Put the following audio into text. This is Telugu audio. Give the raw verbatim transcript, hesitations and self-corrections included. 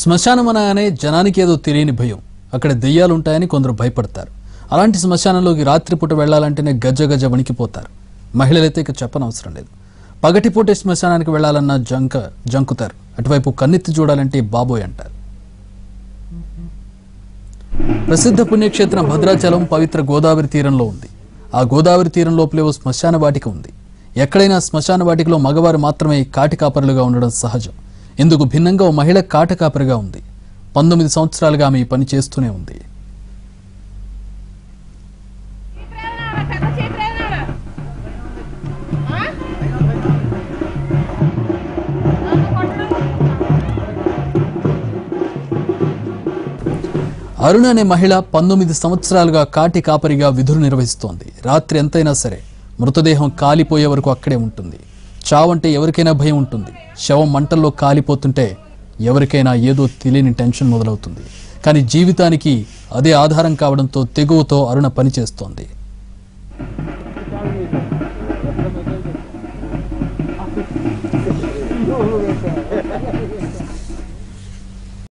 శ్మశానం అనగానే జనానికి ఏదో తెలియని భయం, అక్కడ దయ్యాలు ఉంటాయని కొందరు భయపడతారు. అలాంటి శ్మశానంలోకి రాత్రిపూట వెళ్ళాలంటేనే గజ్జ గజ్జ వణికిపోతారు. మహిళలైతే ఇక చెప్పనవసరం లేదు, పగటిపూటే శ్మశానానికి వెళ్ళాలన్న జంక జంకుతారు. అటువైపు కన్నెత్తి చూడాలంటే బాబోయ్ అంటారు. ప్రసిద్ధ పుణ్యక్షేత్రం భద్రాచలం పవిత్ర గోదావరి తీరంలో ఉంది. ఆ గోదావరి తీరం లోపలే ఓ శ్మశాన వాటిక ఉంది. ఎక్కడైనా శ్మశాన వాటికలో మగవారు మాత్రమే కాటికాపరులుగా ఉండడం సహజం. ఇందుకు భిన్నంగా ఓ మహిళ కాటకాపరిగా ఉంది. పంతొమ్మిది సంవత్సరాలుగా ఆమె పని చేస్తూనే ఉంది. అరుణ అనే మహిళ పంతొమ్మిది సంవత్సరాలుగా కాటి కాపరిగా విధులు నిర్వహిస్తోంది. రాత్రి ఎంతైనా సరే మృతదేహం కాలిపోయే వరకు అక్కడే ఉంటుంది. చావంటే ఎవరికైనా భయం ఉంటుంది. శవం మంటల్లో కాలిపోతుంటే ఎవరికైనా ఏదో తెలియని టెన్షన్ మొదలవుతుంది. కానీ జీవితానికి అదే ఆధారం కావడంతో తెగువతో అరుణ పనిచేస్తోంది.